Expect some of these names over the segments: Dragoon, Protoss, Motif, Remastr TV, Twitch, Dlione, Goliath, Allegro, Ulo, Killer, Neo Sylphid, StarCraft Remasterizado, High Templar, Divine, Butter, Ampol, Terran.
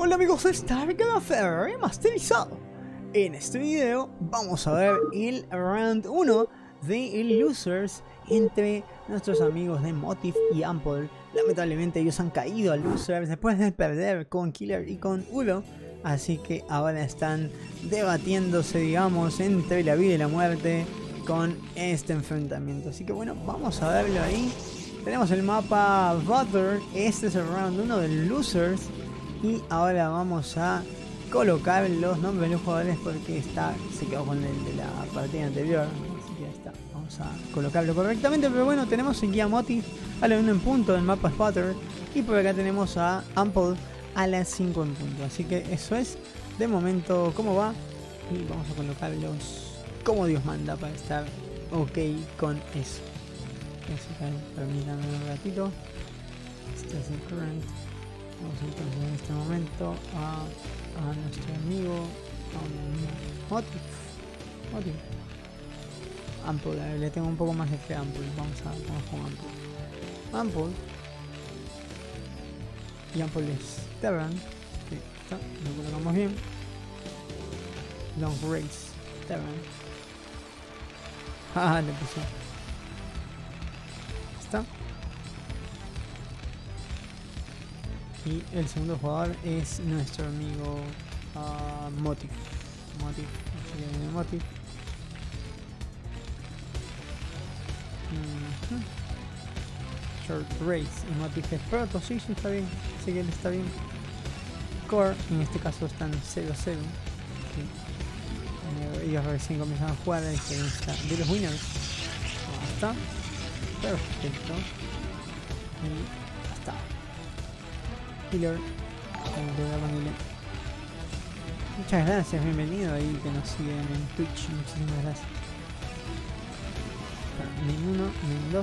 Hola amigos de StarCraft Remasterizado. En este video vamos a ver el Round 1 de Losers entre nuestros amigos de Motif y Ampol. Lamentablemente ellos han caído a Losers después de perder con Killer y con Ulo. Así que ahora están debatiéndose, digamos, entre la vida y la muerte con este enfrentamiento. Así que bueno, vamos a verlo ahí. Tenemos el mapa Butter, este es el round 1 de Losers. Y ahora vamos a colocar los nombres de los jugadores porque se quedó con el de la partida anterior. Así que ya está, vamos a colocarlo correctamente. Pero bueno, tenemos aquí a Motif a la 1 en punto, el mapa es Butter. Y por acá tenemos a Ampol a las 5 en punto. Así que eso es de momento cómo va. Y vamos a colocarlos como Dios manda para estar ok con eso. Así que permítanme un ratito. Este es el current. Vamos entonces en este momento a nuestro amigo Motif. Ampol, a ver, le tengo un poco más de fe a Ampol. Vamos con Ampol. Y Ampol es Terran. Okay, está, lo colocamos bien. Long Race Terran. Jaja, le puso. Está. Y el segundo jugador es nuestro amigo Motif. Así que viene Motif. Short Race y Motif es Proto, sí, está bien. Así que él está bien. Core, en este caso están 0-0. Sí. Ellos recién comienzan a jugar la diferencia de los winners. Ahí está. Perfecto. Y hasta Killer, muchas gracias, bienvenido ahí que nos siguen en Twitch, muchísimas gracias. Min 1, min 2.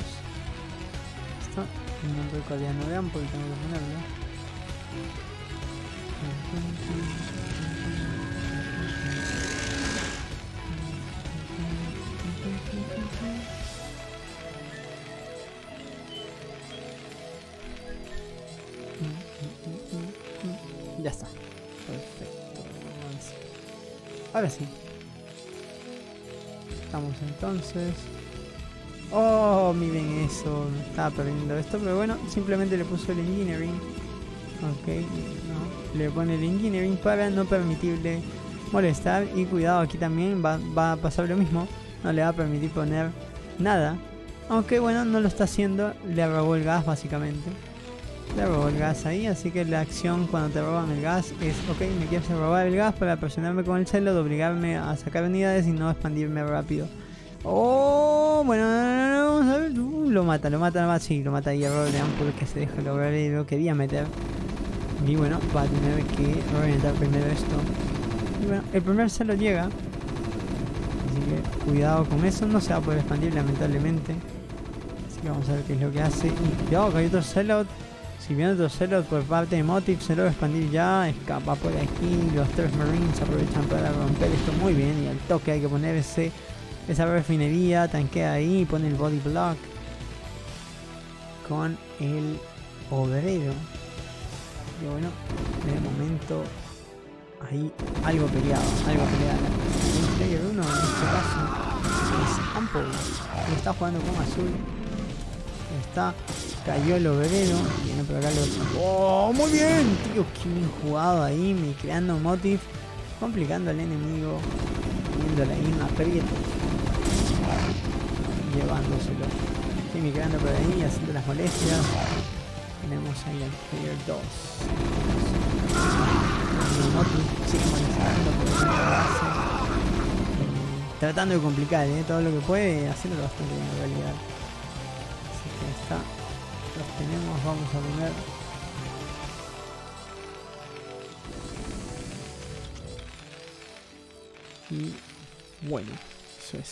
Está, min 1 del coreano de Ampol, tengo que ponerlo. Ya está. Perfecto. Ahora sí. Estamos entonces. Oh, miren eso. Me estaba perdiendo esto, pero bueno, simplemente le puso el engineering. Ok, no. Le pone el engineering para no permitirle molestar. Y cuidado, aquí también va a pasar lo mismo. No le va a permitir poner nada. Aunque bueno, no lo está haciendo. Le robó el gas básicamente. Le robó el gas ahí, así que la acción cuando te roban el gas es ok, me quieres robar el gas para presionarme con el celo, de obligarme a sacar unidades y no expandirme rápido. Oh, bueno, vamos a ver. Lo mata, sí, lo mata y error de Ampol que se deja lograr y lo quería meter. Y bueno, va a tener que reventar primero esto. Y bueno, el primer celo llega. Así que cuidado con eso, no se va a poder expandir lamentablemente. Así que vamos a ver qué es lo que hace. Y cuidado que hay otro celo. Si viene otro Celot por parte de Motif, se lo va a expandir ya, escapa por aquí, los tres Marines aprovechan para romper esto muy bien y al toque hay que poner esa refinería, tanquea ahí, pone el body block con el obrero. Y bueno, de momento ahí algo peleado. El player 1 en este caso es Ampol, que está jugando con azul. Está, cayó el obrero, viene por acá lo... ¡Oh, muy bien! Tío, qué bien jugado ahí, me creando Motif, complicando al enemigo, poniéndole ahí un aprieto, llevándoselo, y me creando por ahí, haciendo las molestias. Tenemos ahí al player 2. Motif sigue molestando por la base, tratando de complicar todo lo que puede, haciéndolo bastante bien en realidad. Está, los tenemos, vamos a poner y bueno, eso es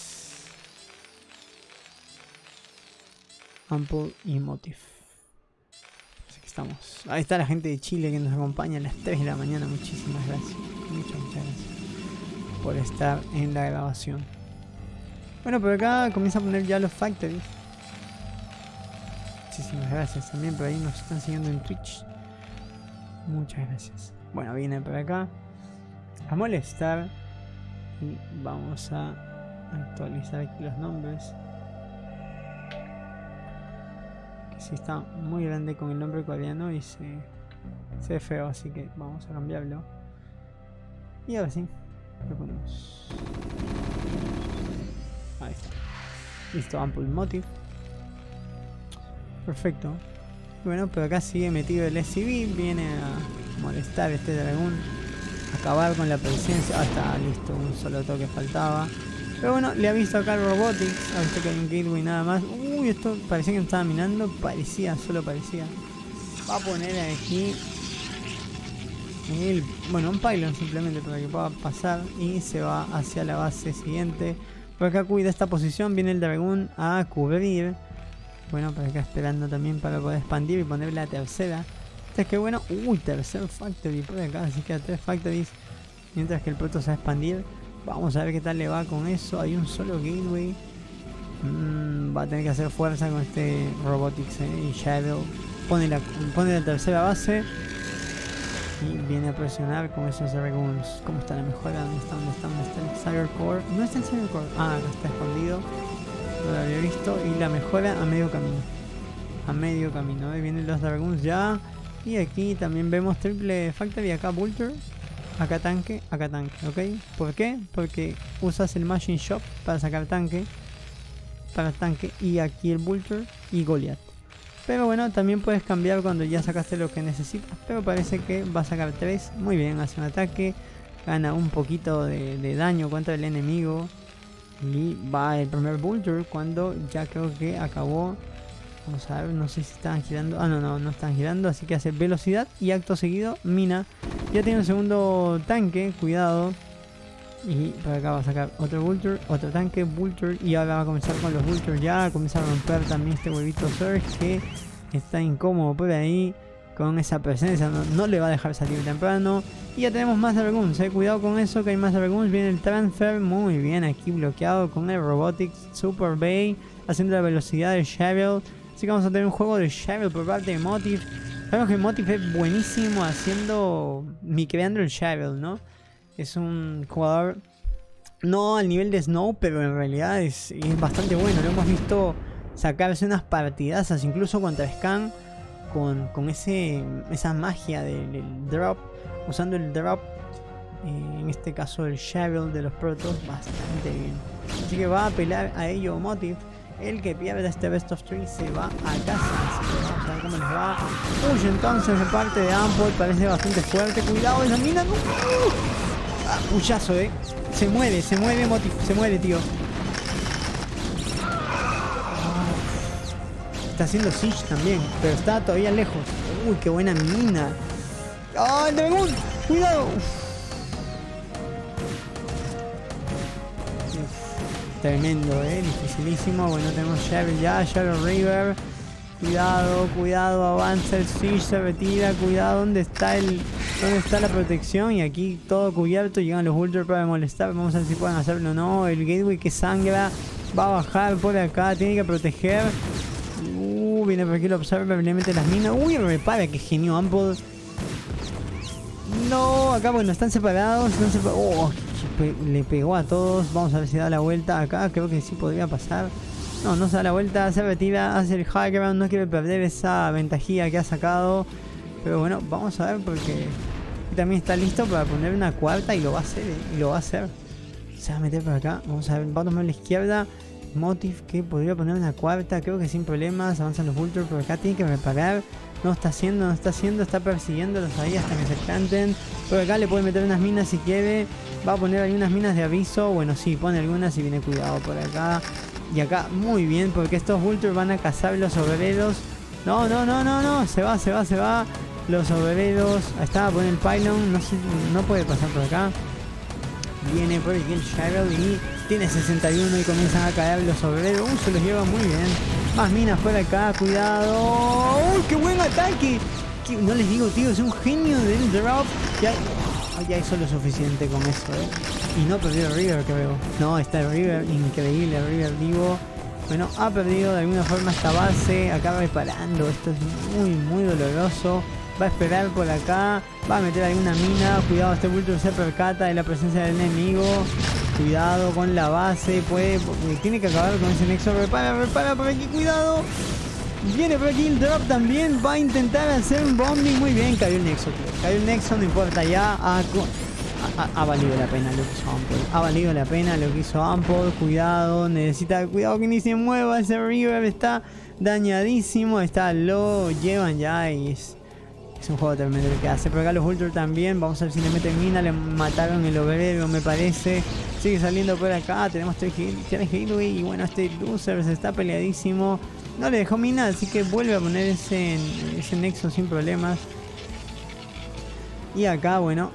Ampol y Motif. Así que estamos, ahí está la gente de Chile que nos acompaña a las 3 de la mañana, muchísimas gracias, muchas gracias por estar en la grabación. Bueno, por acá comienza a poner ya los factories. Muchísimas gracias también por ahí nos están siguiendo en Twitch. Muchas gracias. Bueno, viene para acá a molestar. Y vamos a actualizar aquí los nombres. Que si está muy grande con el nombre coreano y se ve feo, así que vamos a cambiarlo. Y ahora sí, lo ponemos. Ahí está. Listo, Ampol Motif. Perfecto. Bueno, pero acá sigue metido el SCV, viene a molestar este dragón, acabar con la presencia. Ah, está listo, un solo toque faltaba. Pero bueno, le ha visto acá el Robotics, ha visto que hay un gateway nada más. Uy, esto parecía que me estaba minando, parecía, solo parecía. Va a poner aquí el, bueno, un pylon simplemente para que pueda pasar y se va hacia la base siguiente. Por acá cuida esta posición, viene el dragón a cubrir. Bueno, por acá esperando también para poder expandir y poner la tercera. Entonces que bueno, uy, tercer factory por acá, así que a 3 factories. Mientras que el proto se va a expandir. Vamos a ver qué tal le va con eso. Hay un solo gateway. Va a tener que hacer fuerza con este Robotics y Shadow. Pone la tercera base. Y viene a presionar con esos Dragons. ¿Cómo está la mejora? ¿Dónde está el Cyber Core? No está el Cyber Core. Ah, no está escondido. No lo había visto. Y la mejora a medio camino. A medio camino. Ahí vienen los Dragons ya. Y aquí también vemos triple Factory. Acá Butter. Acá tanque. Acá tanque. ¿Ok? ¿Por qué? Porque usas el Machine Shop para sacar tanque. Para tanque. Y aquí el Butter y Goliath. Pero bueno, también puedes cambiar cuando ya sacaste lo que necesitas. Pero parece que va a sacar 3. Muy bien, hace un ataque. Gana un poquito de daño contra el enemigo. Y va el primer Builder cuando ya creo que acabó. Vamos a ver, no sé si estaban girando. Ah, no están girando. Así que hace velocidad y acto seguido mina. Ya tiene un segundo tanque, cuidado. Y por acá va a sacar otro Vulture, otro tanque, Vulture. Y ahora va a comenzar con los Vultures ya. Comienza a romper también este huevito Surge que está incómodo por ahí. Con esa presencia no le va a dejar salir temprano. Y ya tenemos más Dragoons, cuidado con eso que hay más Dragoons. Viene el Transfer, muy bien aquí bloqueado con el Robotics, Super Bay. Haciendo la velocidad del Shovel. Así que vamos a tener un juego de Shovel por parte de Motif. Sabemos que Motif es buenísimo haciendo, micreando el Shovel, ¿no? Es un jugador no al nivel de Snow, pero en realidad es bastante bueno. Lo hemos visto sacarse unas partidazas, incluso contra Scan, con esa magia del drop, usando el drop, en este caso el Shovel de los protos, bastante bien. Así que va a apelar a ello Motif. El que pierda este Best of 3 se va a casa. Así que vamos a ver cómo les va. Uy, entonces de parte de Ampol parece bastante fuerte. Cuidado, esa mina. No. Ah, puyazo, se mueve Motif, se muere, tío. Oh, está haciendo Siege también, pero está todavía lejos. Uy, qué buena mina. ¡Ah, oh, el dragón! ¡Cuidado! Uf. Tremendo, dificilísimo. Bueno, tenemos Shovel ya, Shovel River. Cuidado, avanza el Siege, se retira, cuidado, ¿dónde está la protección? Y aquí todo cubierto, llegan los Vultures para molestar, vamos a ver si pueden hacerlo o no, el Gateway que sangra, va a bajar por acá, tiene que proteger, viene por aquí el Observer, le mete las minas, repara, que genio, Ampol, no, acá bueno, están separados, oh, le pegó a todos, vamos a ver si da la vuelta acá, creo que sí podría pasar. No se da la vuelta, se retira, hace el high ground, no quiere perder esa ventajía que ha sacado. Pero bueno, vamos a ver porque también está listo para poner una cuarta y lo va a hacer, Se va a meter por acá, vamos a ver, va a tomar la izquierda. Motif que podría poner una cuarta, creo que sin problemas, avanzan los Vultures por acá, tiene que reparar. No está haciendo, está persiguiéndolos ahí hasta que se canten. Por acá le puede meter unas minas si quiere, va a poner algunas minas de aviso, bueno sí, pone algunas y viene cuidado por acá. Y acá, muy bien, porque estos Vultures van a cazar los obreros. No, se va. Los obreros, ahí está, pone el pylon, no puede pasar por acá. Viene por aquí el Shadow y tiene 61 y comienzan a caer los obreros. Se los lleva muy bien. Más minas por acá, cuidado. ¡Uy, qué buen ataque! No les digo, tío, es un genio del drop. Ya hizo lo suficiente con eso, Y no perdió el River, creo. No, está el River, increíble, el River vivo. Bueno, ha perdido de alguna forma esta base. Acaba reparando, esto es muy doloroso. va a esperar por acá, va a meter alguna mina. Cuidado, este bulto se percata de la presencia del enemigo. Cuidado con la base, puede, tiene que acabar con ese nexo. Repara por aquí, cuidado. Viene por aquí el drop también, va a intentar hacer un bombing. Muy bien, cayó el nexo, tío. Cayó el nexo, no importa ya. Ha valido la pena lo que hizo Ampol. Ha valido la pena lo que hizo Ampol. Cuidado, necesita cuidado que ni se mueva. Ese River está dañadísimo. Está lo llevan ya y es un juego tremendo que hace. Pero acá los Ultra también. Vamos a ver si le meten mina. Le mataron el obrero, me parece. Sigue saliendo por acá. Tenemos tres Hillway. Y bueno, este Losers está peleadísimo. No le dejó mina, así que vuelve a poner ese nexo sin problemas. Y acá, bueno,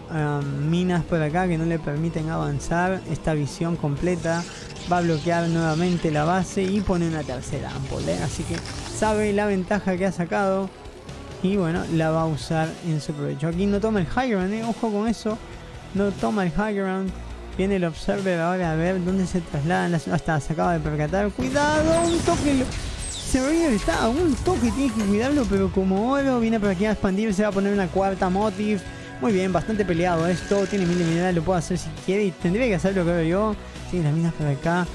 minas por acá que no le permiten avanzar. Esta visión completa va a bloquear nuevamente la base y pone una tercera Ampol, ¿eh? Así que sabe la ventaja que ha sacado y bueno, la va a usar en su provecho. Aquí no toma el high ground, ¿eh? Ojo con eso. No toma el high ground. Viene el observer ahora a ver dónde se trasladan las... Hasta se acaba de percatar. ¡Cuidado! ¡Un toque! Se ve que está a un toque, tiene que cuidarlo, pero como oro viene por aquí a expandir, se va a poner una cuarta Motif. Muy bien, bastante peleado esto, tiene mil de mineral, lo puedo hacer si quiere y tendría que hacerlo, creo yo. Siguen las minas por acá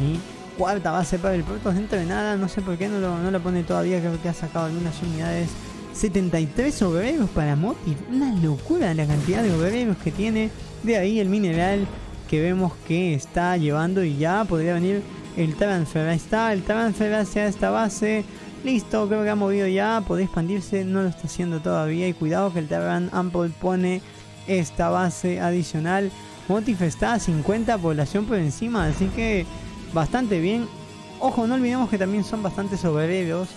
y cuarta base para el puerto dentro de nada, no sé por qué no la pone todavía, creo que ha sacado algunas unidades. 73 obreros para Motif, una locura la cantidad de obreros que tiene. De ahí el mineral que vemos que está llevando y ya podría venir el transfer, ahí está, el transfer hacia esta base. Listo, creo que ha movido ya, puede expandirse, no lo está haciendo todavía. Y cuidado que el Terran Ampol pone esta base adicional. Motif está a 50 población por encima, así que bastante bien. Ojo, no olvidemos que también son bastantes obreros.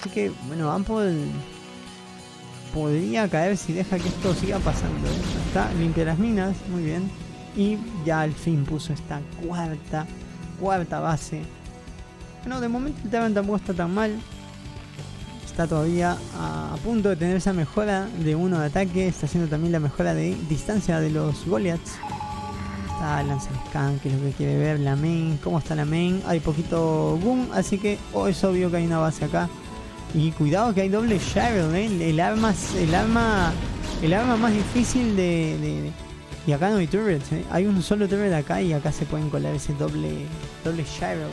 Así que, bueno, Ampol podría caer si deja que esto siga pasando. Está, limpia las minas, muy bien. Y ya al fin puso esta cuarta base. Bueno, de momento el Terran tampoco está tan mal. Está todavía a punto de tener esa mejora de 1 de ataque. Está haciendo también la mejora de distancia de los Goliaths. Está lanzascan, que es lo que quiere ver. La main, ¿cómo está la main? Hay poquito boom, así que es obvio que hay una base acá. Y cuidado que hay doble Shadow, ¿eh? El arma más difícil de... Y acá no hay turrets, ¿eh? Hay un solo turret acá y acá se pueden colar ese doble Shadow.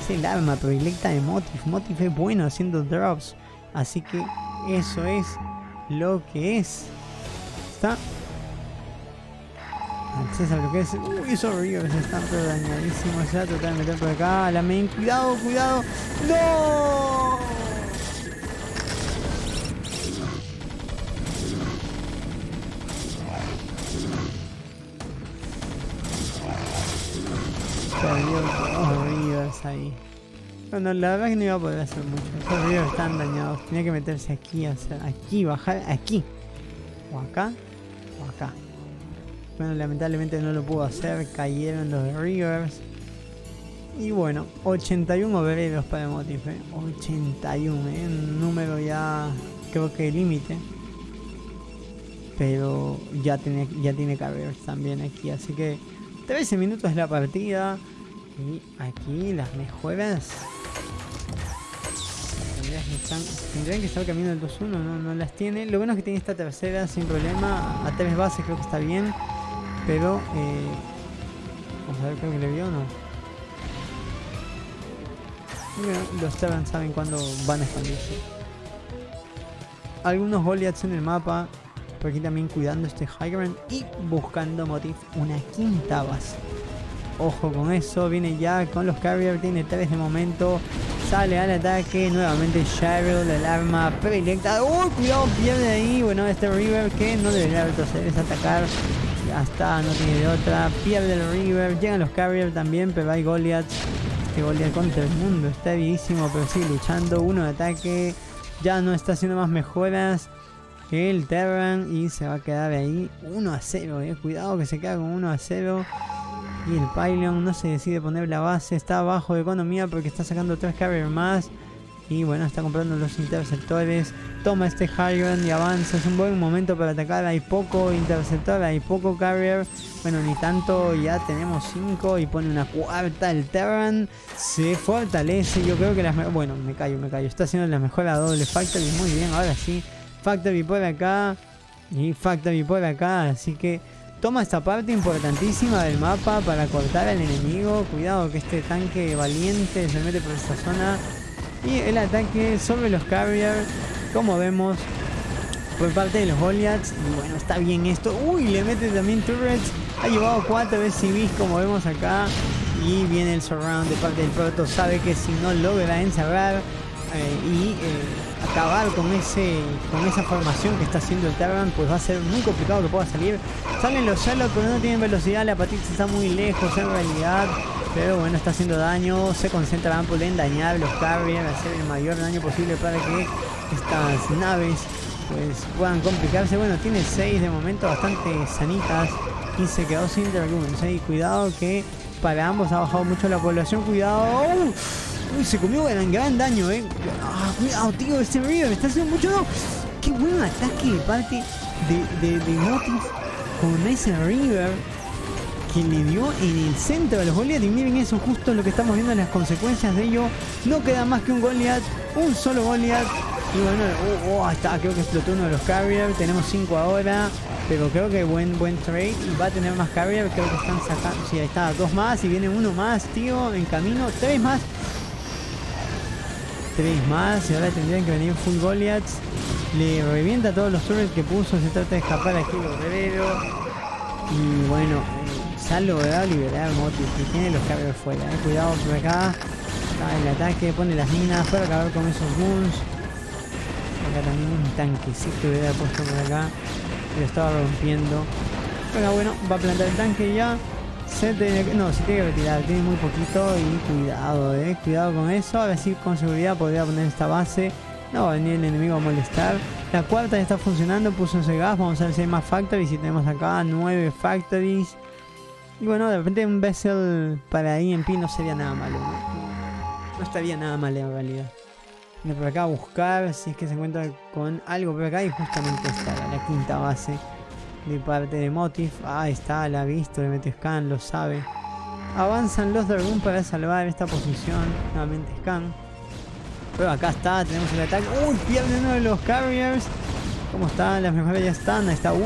Es el arma predilecta de Motif. Motif es bueno haciendo drops. Así que eso es lo que es. Está. Acceso a lo que es. Uy, esos rivers están pero dañadísimos. Se va a tratar de meter por acá. La main. Cuidado, cuidado. ¡No! Oh, rivers ahí. Bueno, la verdad es que no iba a poder hacer mucho. Estos ríos están dañados. Tenía que meterse aquí, hacer aquí, bajar aquí. O acá, o acá. Bueno, lamentablemente no lo pudo hacer. Cayeron los rivers. Y bueno, 81 obreros para el Motif, ¿eh? 81, ¿eh? Un número ya, creo que límite. Pero ya tiene carreras también aquí. Así que 13 minutos de la partida. Y aquí las mejoras tendrían que estar camino al 2-1, no las tiene. Lo bueno es que tiene esta tercera sin problema. A 3 bases creo que está bien. Pero vamos a ver, creo que le vio o no. Bueno, los Terran saben cuándo van a expandirse. Algunos Goliaths en el mapa. Por aquí también cuidando este high ground. Y buscando Motif una quinta base. Ojo con eso, viene ya con los carriers, tiene 3 de momento. Sale al ataque, nuevamente Cheryl, el arma predilecta. ¡Oh, cuidado! Pierde ahí. Bueno, este river que no debería retroceder, es atacar. Ya está, no tiene de otra. Pierde el river, llegan los carriers también, pero hay Goliaths. Este Goliath contra el mundo, está viejísimo, pero sigue luchando. 1 de ataque, ya no está haciendo más mejoras que el Terran y se va a quedar ahí 1-0, eh. Cuidado que se queda con 1-0. Y el pylon no se decide poner la base, está abajo de economía porque está sacando 3 carriers más. Y bueno, está comprando los interceptores. Toma este high ground y avanza. Es un buen momento para atacar. Hay poco interceptor, hay poco carrier. Bueno, ni tanto. Ya tenemos 5 y pone una cuarta. El Terran se fortalece. Yo creo que las... Bueno, me callo. Está haciendo la mejora doble factor y muy bien. Ahora sí, Factory por acá. Y Factory por acá. Así que toma esta parte importantísima del mapa para cortar al enemigo. Cuidado que este tanque valiente se mete por esta zona. Y el ataque sobre los carriers, como vemos, por parte de los Goliaths. Y bueno, está bien esto. Uy, le mete también turrets. Ha llevado 4 BCBs como vemos acá. Y viene el surround de parte del proto. Sabe que si no logra encerrar acabar con esa formación que está haciendo el Terran, pues va a ser muy complicado que pueda salir. Salen los Sherlock, pero no tienen velocidad. La Patricia está muy lejos en realidad, pero bueno, está haciendo daño. Se concentra Ampol en dañar los carriers, hacer el mayor daño posible para que estas naves pues puedan complicarse. Bueno, tiene 6 de momento, bastante sanitas, y se quedó sin Dragoons. Y cuidado que para ambos ha bajado mucho la población. Cuidado. Uy, se comió gran daño, cuidado, tío, este River está haciendo mucho daño. Qué buen ataque de parte de Motif con ese River que le dio en el centro a los Goliath. Y miren eso, justo lo que estamos viendo, las consecuencias de ello. No queda más que un Goliath, un solo Goliath. Y bueno, creo que explotó uno de los carriers. Tenemos 5 ahora, pero creo que buen trade. Y va a tener más carriers, creo que están sacando. Sí, ahí está, 2 más y viene uno más, tío, en camino. 3 más. 3 más, y ahora tendrían que venir full Goliaths. Le revienta todos los turrets que puso. Se trata de escapar aquí el guerrero. Y bueno, se ha logrado liberar Motif, que tiene los carriers fuera. Cuidado por acá. Está el ataque, pone las minas para acabar con esos goons. Acá también un tanquecito hubiera puesto por acá, lo estaba rompiendo. Pero bueno, va a plantar el tanque ya. Se tiene que retirar, tiene muy poquito. Y cuidado, cuidado con eso. Ahora sí, con seguridad podría poner esta base. No va a venir el enemigo a molestar. La cuarta ya está funcionando, puso ese gas. Vamos a ver si hay más factories, y tenemos acá 9 factories. Y bueno, de repente un vessel para EMP no sería nada malo, no estaría nada mal en realidad. De por acá a buscar si es que se encuentra con algo por acá. Y justamente está la quinta base de parte de Motif. Ahí está, la ha visto, le mete Scan, lo sabe. Avanzan los Dragoon para salvar esta posición. Nuevamente Scan. Pero acá está, tenemos el ataque. ¡Uy! Pierde uno de los carriers. ¿Cómo están? Las mejoras ya están. Ahí está 1-1.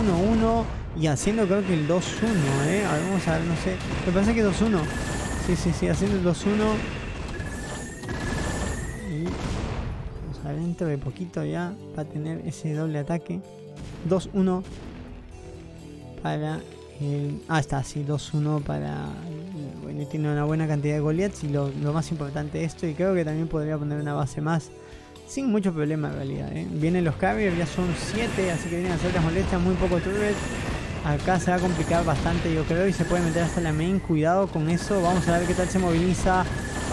Y haciendo creo que el 2-1, A ver, vamos a ver, no sé. Me parece que 2-1. Sí, haciendo el 2-1. Y vamos a ver, dentro de poquito ya va a tener ese doble ataque. 2-1. Para el... está así, 2-1 para... Bueno, tiene una buena cantidad de Goliaths. Y lo más importante de esto, y creo que también podría poner una base más sin mucho problema en realidad, Vienen los carriers, ya son 7, así que vienen a hacer las molestias, muy poco turret. Acá se va a complicar bastante, yo creo, y se puede meter hasta la main. Cuidado con eso, vamos a ver qué tal se moviliza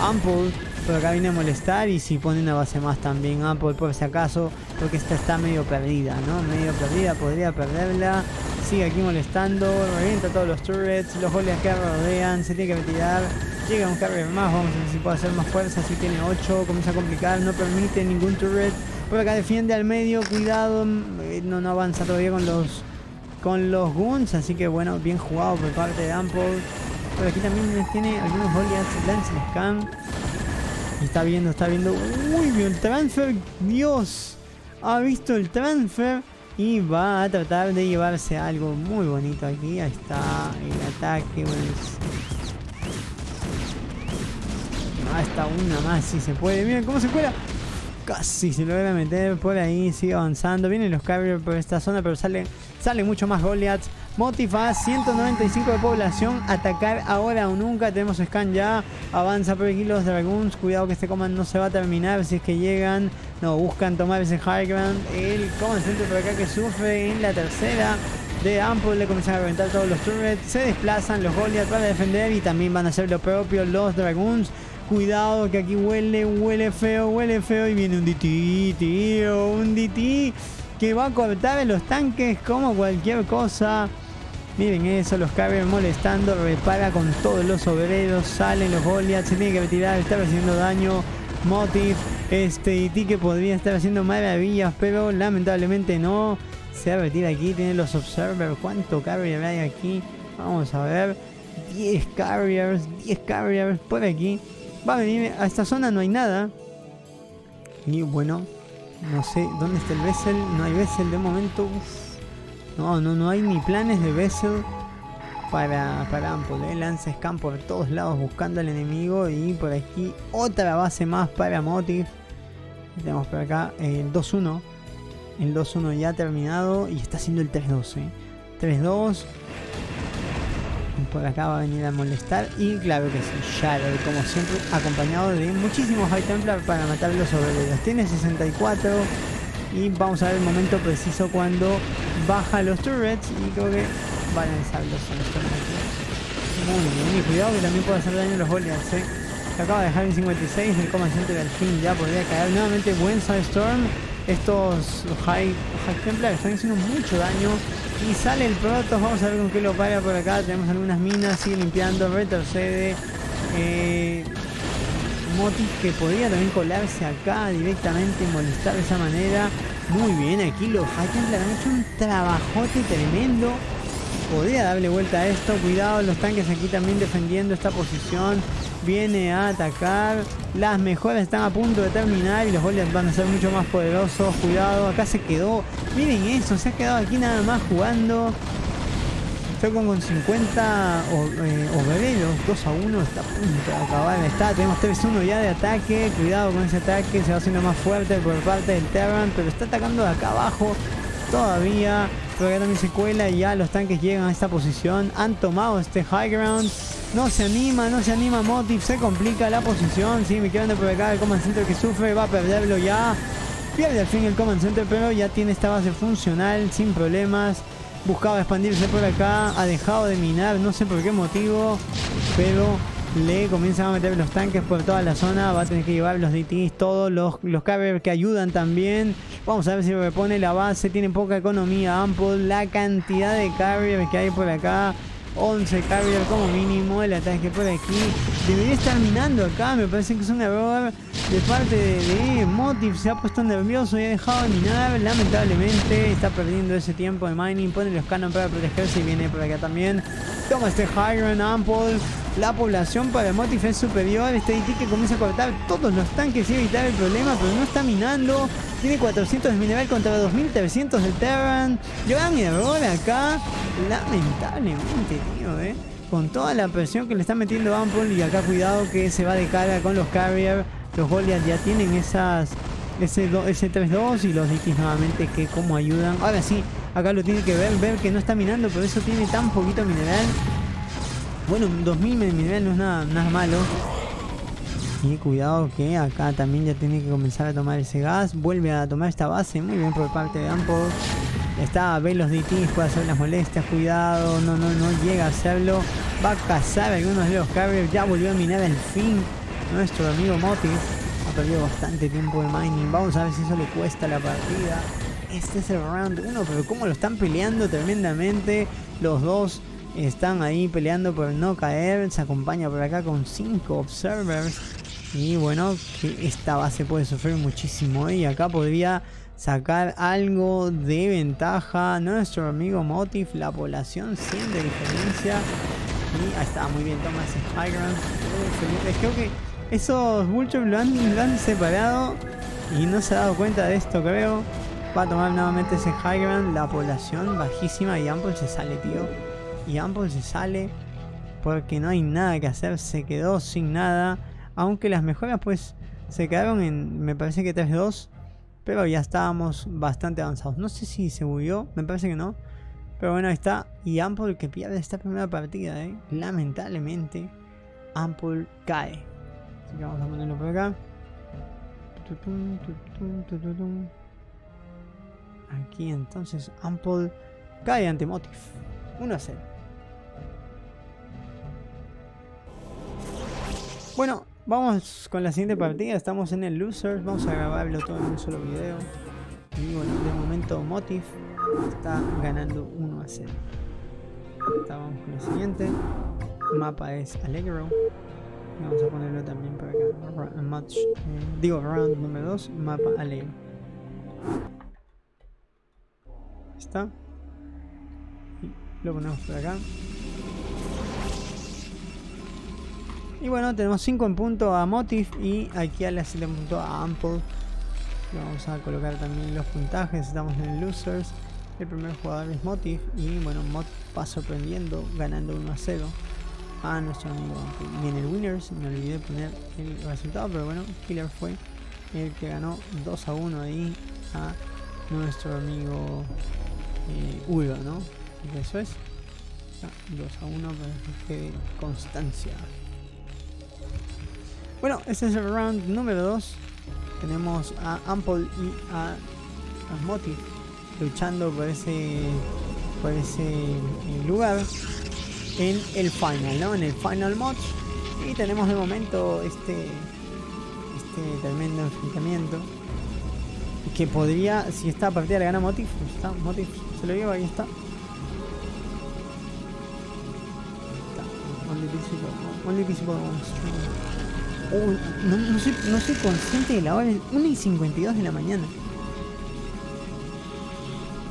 Ampol. Por acá viene a molestar, y si pone una base más también Ampol, por si acaso, porque esta está medio perdida, medio perdida, podría perderla. Sigue aquí molestando, revienta todos los turrets, los Goliaths que rodean, se tiene que retirar. Llega un carrier más, vamos a ver si puede hacer más fuerza. Si tiene 8, comienza a complicar, no permite ningún turret. Por acá defiende al medio, cuidado, no avanza todavía con los goons, así que bueno, bien jugado por parte de Ampol. Por aquí también tiene algunos Goliaths, lance el scan. Y está viendo, uy, vio el transfer, Dios, ha visto el transfer. Y va a tratar de llevarse algo muy bonito aquí. Ahí está el ataque. Hasta una más si se puede. Miren cómo se cuela. Casi se logra meter por ahí. Sigue avanzando. Vienen los carriers por esta zona, pero sale mucho más Goliaths. Motif a 195 de población. Atacar ahora o nunca. Tenemos Scan ya. Avanza por aquí los Dragoons. Cuidado que este command no se va a terminar si es que llegan. No, buscan tomar ese high ground. El command center por acá que sufre en la tercera de Ampol. Le comienzan a reventar todos los turrets. Se desplazan los Goliaths para defender. Y también van a hacer lo propio los Dragoons. Cuidado que aquí huele feo. Y viene un DT, tío. Un DT que va a cortar en los tanques como cualquier cosa. Miren eso, los carriers molestando, repara con todos los obreros, salen los Goliaths, se tiene que retirar, está recibiendo daño Motif. Este DT que podría estar haciendo maravillas, pero lamentablemente no. Se retira aquí, tiene los observers. ¿Cuánto carrier hay aquí? Vamos a ver, 10 carriers por aquí. Va a venir a esta zona, no hay nada. Y bueno, No sé, ¿dónde está el Vessel? No hay Vessel de momento. Uf. No hay ni planes de Vessel para Ampol, ¿eh? Lanza Scan por todos lados buscando al enemigo. Y por aquí otra base más para Motif. Tenemos por acá el 2-1. El 2-1 ya terminado y está haciendo el 3-2, ¿eh? 3-2. Por acá va a venir a molestar y claro que sí, Shadow, como siempre, acompañado de muchísimos High Templar para matar los obreros. Tiene 64 y vamos a ver el momento preciso cuando baja los turrets y creo que va a lanzarlos a los turrets. Muy bien, y cuidado que también puede hacer daño a los Goleads, ¿eh? Se acaba de dejar en 56, el comandante del fin ya podría caer nuevamente. Buen Sandstorm. Estos High Templar están haciendo mucho daño. Y sale el Protoss, vamos a ver con qué lo para por acá. Tenemos algunas minas, sigue limpiando, retrocede. Motif que podría también colarse acá directamente y molestar de esa manera. Muy bien, aquí los High Templar han hecho un trabajote tremendo. Podría darle vuelta a esto, cuidado, los tanques aquí también defendiendo esta posición. Viene a atacar, las mejoras están a punto de terminar y los Goleads van a ser mucho más poderosos. Cuidado, acá se quedó, miren eso, se ha quedado aquí nada más jugando. Estoy con 50 obreros, 2-1, está a punto de acabar. Está, tenemos 3-1 ya de ataque, cuidado con ese ataque, se va haciendo más fuerte por parte del Terran, pero está atacando de acá abajo todavía. Pero acá también se cuela y ya los tanques llegan a esta posición, han tomado este high ground. No se anima Motif, se complica la posición, sigue me quedando por acá el Command Center que sufre, va a perderlo ya. Pierde al fin el Command Center, pero ya tiene esta base funcional sin problemas. Buscaba expandirse por acá, ha dejado de minar, no sé por qué motivo, pero le comienzan a meter los tanques por toda la zona. Va a tener que llevar los DTs, todos los carriers que ayudan también. Vamos a ver si repone la base, tiene poca economía Ampol, la cantidad de carriers que hay por acá. 11 carrier como mínimo. El ataque por aquí debería estar minando acá, me parece que es un error de parte de Motif, se ha puesto nervioso y ha dejado de minar, lamentablemente está perdiendo ese tiempo de mining. Pone los canon para protegerse y viene por acá también, toma este Hiron Ampol. La población para Motif es superior, este DT que comienza a cortar todos los tanques y evitar el problema, pero no está minando. Tiene 400 de mineral contra 2300 del Terran. Gran error acá, lamentablemente, tío, con toda la presión que le está metiendo Ampol. Y acá cuidado que se va de cara con los carriers. Los Goleads ya tienen ese 3-2 y los DTs nuevamente que como ayudan. Ahora sí, acá lo tiene que ver que no está minando, por eso tiene tan poquito mineral. Bueno, 2000 de mineral no es nada malo. Y cuidado que acá también ya tiene que comenzar a tomar ese gas. Vuelve a tomar esta base. Muy bien por parte de Ampol. Está a ver los DTs, puede hacer las molestias. Cuidado, no llega a hacerlo. Va a cazar algunos de los carriers. Ya volvió a minar al fin. Nuestro amigo Motif ha perdido bastante tiempo de mining. Vamos a ver si eso le cuesta la partida. Este es el round 1, pero como lo están peleando tremendamente. Los dos están ahí peleando por no caer. Se acompaña por acá con 5 observers. Y bueno, que esta base puede sufrir muchísimo y acá podría sacar algo de ventaja nuestro amigo Motif. La población 100 de diferencia. Y ahí está, muy bien, toma ese high ground. Creo que esos Vultures lo han separado y no se ha dado cuenta de esto, creo. Va a tomar nuevamente ese high ground. La población bajísima y Ampol se sale, tío. Y Ampol se sale porque no hay nada que hacer. Se quedó sin nada. Aunque las mejoras pues se quedaron en, me parece que 3-2, pero ya estábamos bastante avanzados. No sé si se bugueó, me parece que no. Pero bueno, ahí está. Y Ampol que pierde esta primera partida, lamentablemente. Ampol cae. Así que vamos a ponerlo por acá. Aquí entonces Ampol cae ante Motif. 1-0. Bueno. Vamos con la siguiente partida, estamos en el Losers, vamos a grabarlo todo en un solo video. Y bueno, de momento Motif está ganando 1-0. Vamos con la siguiente. El mapa es Allegro. Vamos a ponerlo también para acá. Round número 2, mapa Allegro. Ahí está. Y lo ponemos por acá. Y bueno, tenemos 5 en punto a Motif y aquí a las 7 en punto a Ampol. Vamos a colocar también los puntajes. Estamos en Losers. El primer jugador es Motif. Y bueno, Motif va sorprendiendo, ganando 1-0 a nuestro amigo Ampol. Y en el Winners me olvidé poner el resultado, pero bueno, Killer fue el que ganó 2-1 ahí a nuestro amigo Ulo, ¿no? Y eso es 2-1 para que quede constancia. Bueno, este es el round número 2. Tenemos a Ampol y a Motif luchando por ese lugar en el final, ¿no? En el final match. Y tenemos de momento este tremendo enfrentamiento que podría, si esta partida la gana Motif, está Motif, se lo lleva, ahí está. Only visible, only visible. Oh, no soy consciente de la hora, es 1:52 de la mañana.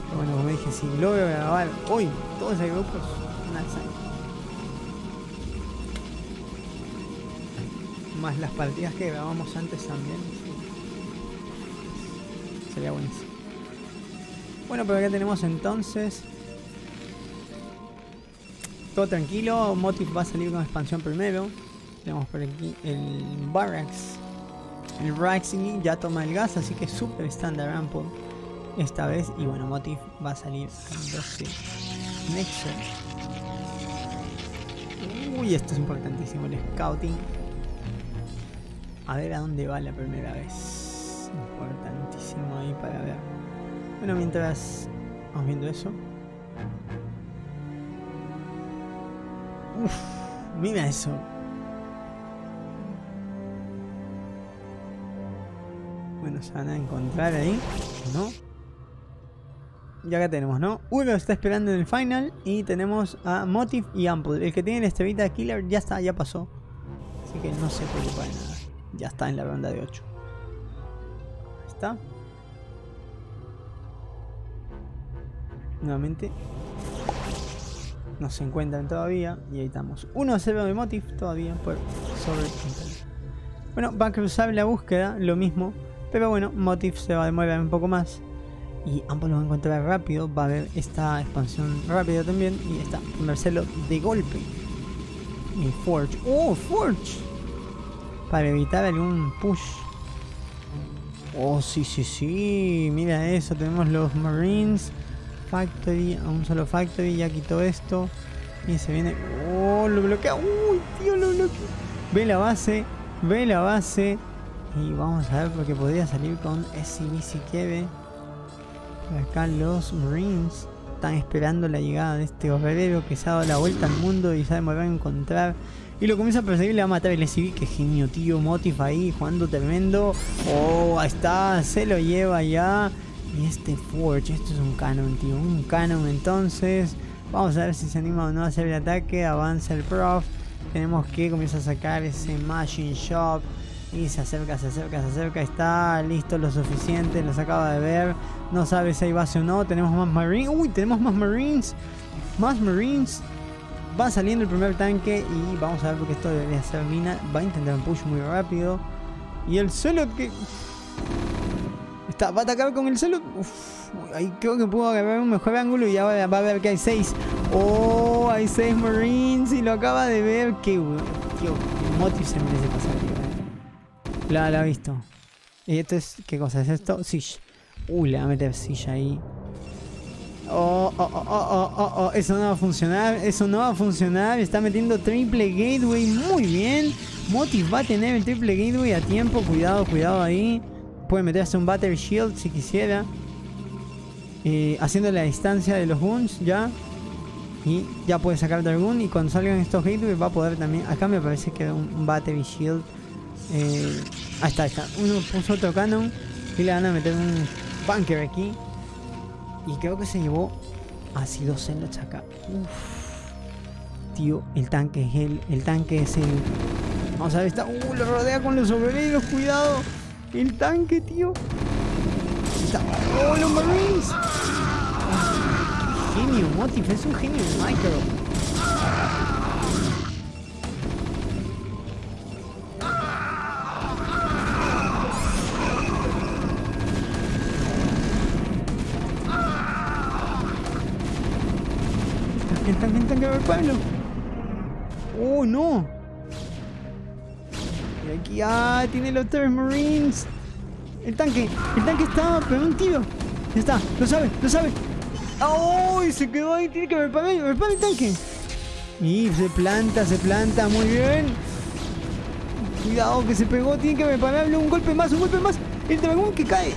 Pero bueno, como dije, si logro grabar hoy todo ese grupo es una hazaña. Más las partidas que grabamos antes también. Sí. Sería buenísimo. Bueno, pero acá tenemos entonces. Todo tranquilo, Motif va a salir con expansión primero. Tenemos por aquí el Barracks. El Raxi ya toma el gas, así que super estándar Ampol esta vez. Y bueno, Motif va a salir al 12 Nexo. Uy, esto es importantísimo, el Scouting. A ver a dónde va la primera vez. Importantísimo ahí para ver. Bueno, mientras vamos viendo eso. Uff, mira eso. Bueno, se van a encontrar ahí, ¿no? Y acá tenemos, ¿no? Uno está esperando en el final. Y tenemos a Motif y Ampol. El que tiene la estrellita Killer ya está, ya pasó. Así que no se preocupa de nada. Ya está en la ronda de 8. Ahí está. Nuevamente. No se encuentran todavía. Y ahí estamos. 1-0 de Motif todavía por sobre el. Bueno, va a cruzar la búsqueda. Lo mismo. Pero bueno, Motif se va a demorar un poco más. Y Ampol lo va a encontrar rápido. Va a ver esta expansión rápida también. Y está. Marcelo de golpe. Y Forge. ¡Oh, Forge! Para evitar algún push. ¡Oh, sí, sí, sí! Mira eso. Tenemos los Marines. Factory, a un solo Factory, ya quitó esto y se viene. ¡Oh! Lo bloquea. ¡Uy, tío! Lo bloquea. Ve la base y vamos a ver porque podría salir con SCB si quiere. Acá los Marines están esperando la llegada de este guerrero que se ha dado la vuelta al mundo y sabe volver a encontrar. Y lo comienza a perseguir, le va a matar el SCB. ¡Qué genio, tío! Motif ahí jugando tremendo. ¡Oh! Ahí está, se lo lleva ya. Y este Forge, esto es un canon, tío. Un canon, entonces. Vamos a ver si se anima o no a hacer el ataque. Avanza el Prof. Tenemos que comienza a sacar ese Machine Shop. Y se acerca, se acerca, se acerca. Está listo lo suficiente. Los acaba de ver. No sabe si hay base o no. Tenemos más Marines. Uy, tenemos más Marines. Más Marines. Va saliendo el primer tanque. Y vamos a ver porque esto debería ser mina. Va a intentar un push muy rápido. Y el Solot que... va a atacar con el celu. Uf, ahí creo que pudo agarrar un mejor ángulo. Y ahora va a ver que hay 6. Oh, hay 6 Marines. Y lo acaba de ver. Que tío, Motif se merece pasar, tío. Lo ha visto. ¿Y esto es? ¿Qué cosa es esto? Siege. Le va a meter Siege ahí. Oh. Eso no va a funcionar. Eso no va a funcionar. Está metiendo triple gateway. Muy bien. Motif va a tener el triple gateway a tiempo. Cuidado, cuidado ahí. Puede meterse un Butter Shield si quisiera. Haciendo la distancia de los Guns ya. Y ya puede sacar de algún. Y cuando salgan estos gateways va a poder también. Acá me parece que un Butter Shield. Ahí está. Uno puso otro Cannon. Y le van a meter un Bunker aquí. Y creo que se llevó así 2 en la chaca. Uff. Tío, el tanque es él. El tanque es él. Vamos a ver, está. Lo rodea con los obreros. Cuidado. El tanque, tío. ¡Oh, los Marines! ¡Qué genio, Motif! Es un genio de micro. cambiado el pueblo. ¡Oh, no! Y aquí, ¡ah! Tiene los Third Marines. El tanque está, pero un tiro. Ya está, lo sabe, lo sabe. ¡Oh! Se quedó ahí, tiene que ver para el tanque. Y se planta, muy bien. Cuidado que se pegó, tiene que repararle un golpe más, el dragón que cae.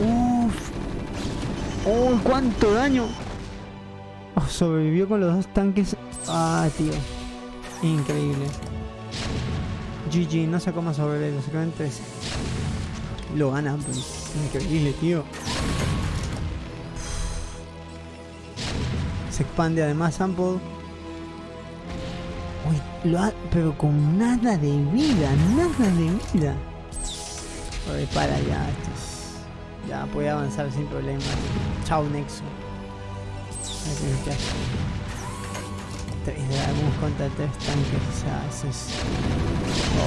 Uff. Oh, cuánto daño. Oh, sobrevivió con los dos tanques. Ah, tío. Increíble. GG, no sacó más sobre él, lo sacó en 13. Lo gana, pues. Increíble, tío. Se expande además Ampol. Uy, lo ha... pero con nada de vida, nada de vida. Repara ya esto. Ya puede avanzar sin problemas. Chao, Nexo. Tres dragons contra tres tanques. O sea, eso es...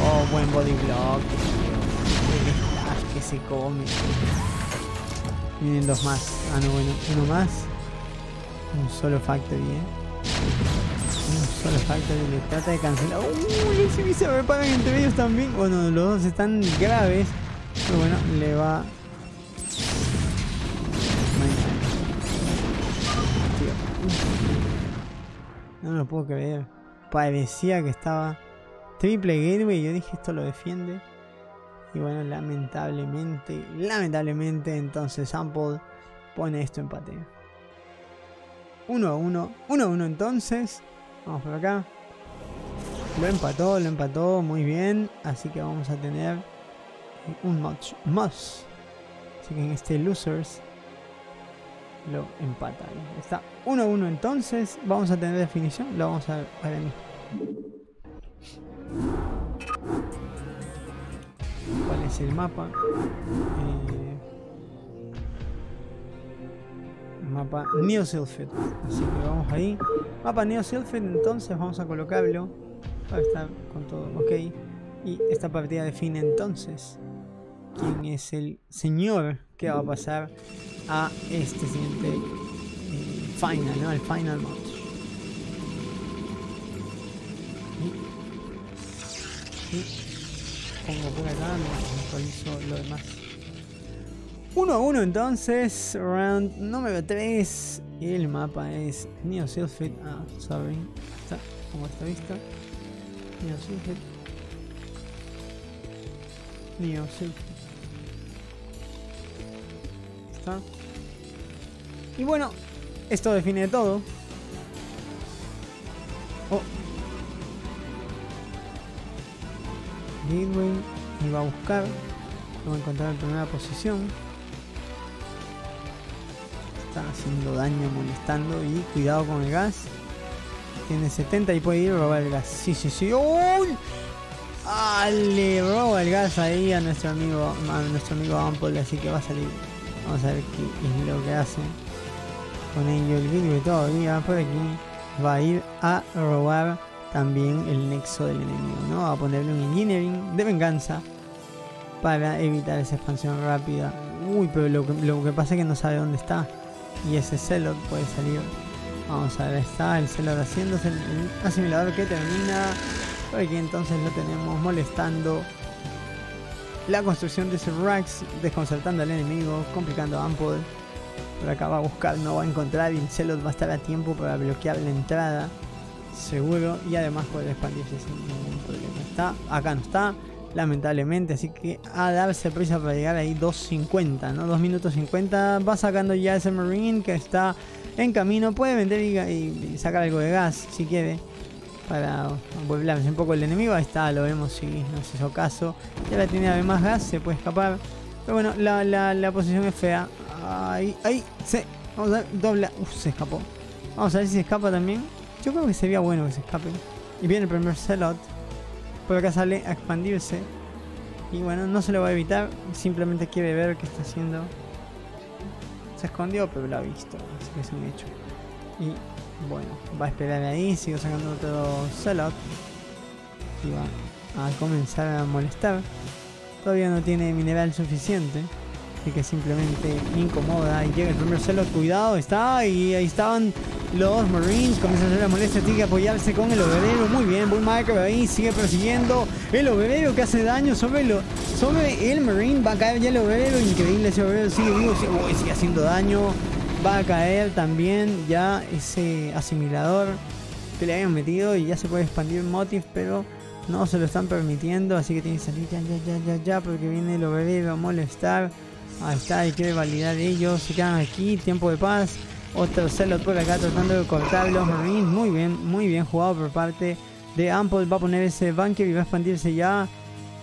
oh, buen body block. El slash que se come. Vienen dos más. Ah, no, bueno. Uno más. Un solo factory, Un solo factory. Le trata de cancelar. Uy, ese se reparan entre ellos también. Bueno, los dos están graves. Pero bueno, le va... no lo puedo creer. Parecía que estaba triple gateway y yo dije esto lo defiende. Y bueno, lamentablemente, lamentablemente entonces Ampol pone esto empate. 1-1, 1-1 entonces. Vamos por acá. Lo empató muy bien. Así que vamos a tener un match más. Así que en este losers lo empata. Está 1-1 entonces. Vamos a tener definición. Lo vamos a ver para mí. ¿Cuál es el mapa? Mapa Neo Sylphid. Así que vamos ahí. Mapa Neo Sylphid, entonces vamos a colocarlo. Para estar con todo. Ok. Y esta partida define entonces quién es el señor que va a pasar a este siguiente final, ¿no? El final match. Pongo por acá, me actualizo lo demás. 1-1 entonces, round número 3. Y el mapa es Neo Sylphid. Ah, sorry. Está como está visto. Neo Sylphid. Neo Sylphid. ¿Ah? Y bueno, esto define todo. Oh. Gateway iba a buscar. Lo va a encontrar en primera posición. Está haciendo daño, molestando. Y cuidado con el gas. Tiene 70 y puede ir a robar el gas. Sí, sí, sí. ¡Oh! ¡Ah! Le roba el gas ahí a nuestro amigo, Ampol. Así que va a salir. Vamos a ver qué es lo que hace con ello el vídeo. Y todavía por aquí va a ir a robar también el nexo del enemigo, ¿no? Va a ponerle un engineering de venganza para evitar esa expansión rápida. Uy, pero lo que pasa es que no sabe dónde está. Y ese Celot puede salir. Vamos a ver, está el Celot haciéndose el asimilador que termina. Por aquí entonces lo tenemos molestando. La construcción de sus racks, desconcertando al enemigo, complicando a Ampol. Por acá va a buscar, no va a encontrar, y el Celot va a estar a tiempo para bloquear la entrada, seguro, y además poder expandirse sin ningún problema. Está, acá no está, lamentablemente, así que a darse prisa para llegar ahí 2.50, ¿no? 2 minutos 50, va sacando ya ese Marine que está en camino, puede vender y sacar algo de gas, si quiere. Para volverse un poco el enemigo, ahí está, lo vemos si nos hizo caso. Ya la tiene además gas, se puede escapar. Pero bueno, la posición es fea. Ahí, ahí, se. Vamos a ver, dobla. Se escapó. Vamos a ver si se escapa también. Yo creo que sería bueno que se escape. Y viene el primer Celot. Por acá sale a expandirse. Y bueno, no se lo va a evitar. Simplemente quiere ver qué está haciendo. Se escondió, pero lo ha visto. Así que es un hecho. Y bueno, va a esperar ahí, sigo sacando otro Celot y va a comenzar a molestar. Todavía no tiene mineral suficiente, así que simplemente incomoda y llega el primer Celot. Cuidado, está, y ahí estaban Los Marines comienzan a hacer la molestia, tiene que apoyarse con el obrero. Muy bien, Bullmaker ahí sigue persiguiendo el obrero que hace daño sobre el Marine. Va a caer ya el obrero, increíble, ese obrero sigue vivo, sigue haciendo daño. Va a caer también ya ese asimilador que le habían metido y ya se puede expandir Motif, pero no se lo están permitiendo, así que tiene que salir ya, porque viene el obrero a molestar. Ahí está, y quiere validar ellos, se quedan aquí, tiempo de paz. Otro Celot por acá tratando de cortar los Marines. Muy bien jugado por parte de Ampol. Va a poner ese bunker y va a expandirse ya.